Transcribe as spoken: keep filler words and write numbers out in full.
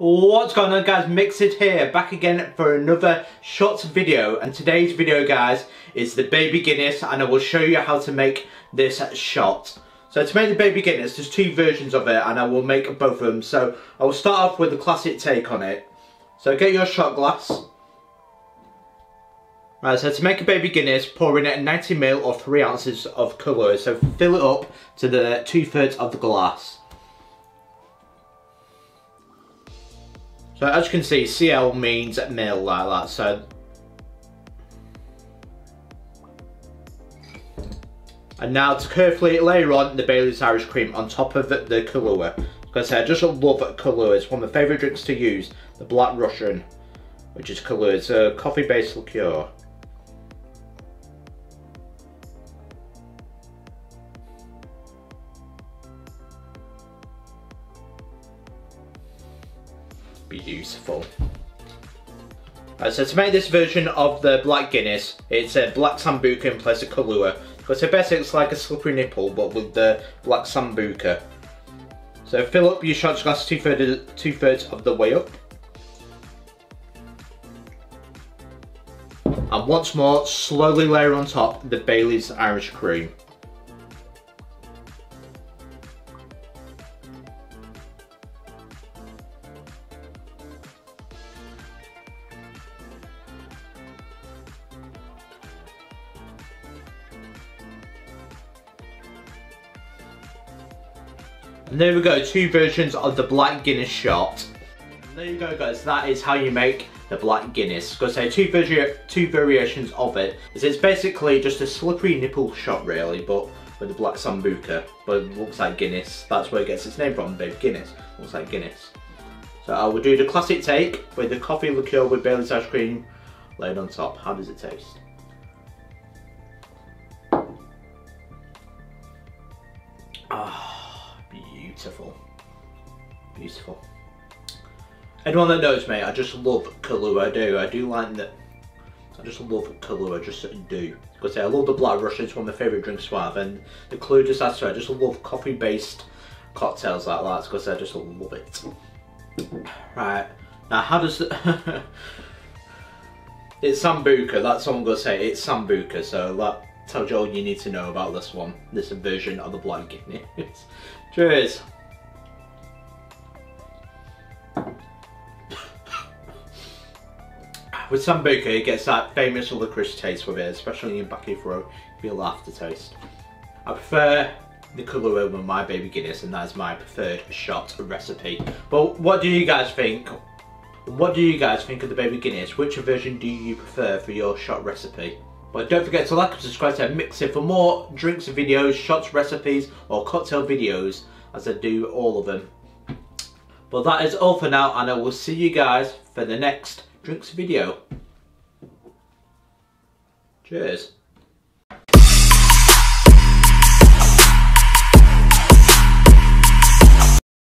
What's going on, guys? Mixit here, back again for another short video, and today's video, guys, is the Baby Guinness, and I will show you how to make this shot. So to make the Baby Guinness, there's two versions of it, and I will make both of them. So I will start off with the classic take on it. So get your shot glass. Right, so to make a Baby Guinness, pour in ninety milliliters or three ounces of colour, so fill it up to the two thirds of the glass. So as you can see, C L means mil, like that, so. And now to carefully layer on the Bailey's Irish Cream on top of the, the Kahlúa. Like I said, I just love Kahlúa, it's one of my favourite drinks to use, the Black Russian, which is Kahlúa, it's a coffee-based liqueur. Beautiful. Right, so to make this version of the Black Guinness, it's a Black Sambuca in place of Kahlúa. But so basically it's like a Slippery Nipple, but with the Black Sambuca. So fill up your shot glass two thirds two thirds of the way up, and once more slowly layer on top the Bailey's Irish Cream. And there we go, two versions of the Black Guinness shot. And there you go, guys, that is how you make the Black Guinness. Gotta say, two, vari two variations of it. Is it's basically just a Slippery Nipple shot, really, but with the Black Sambuca. But it looks like Guinness. That's where it gets its name from, Baby Guinness. Looks like Guinness. So I will do the classic take with the coffee liqueur with Bailey's ice cream laid on top. How does it taste? Ah. Beautiful, beautiful. Anyone that knows me, I just love Kahlúa. I do. I do like that. I just love Kahlúa. I just do. Because I love the Black Russian. It's one of my favourite drinks to have. And the clue just adds to it. I just love coffee-based cocktails like that. Because I just love it. Right now, how does the it's Sambuca. That's all I'm gonna say. It's Sambuca. So that tells you all you need to know about this one. This version of the Black Guinness. Cheers. With Sambuca, it gets that famous licorice taste with it, especially in back of your throat, feel aftertaste. I prefer the Kahlúa with my Baby Guinness, and that is my preferred shot recipe. But what do you guys think? What do you guys think of the Baby Guinness? Which version do you prefer for your shot recipe? But don't forget to like and subscribe to Mixit for more drinks videos, shots, recipes, or cocktail videos, as I do all of them. But that is all for now, and I will see you guys for the next drinks video. Cheers.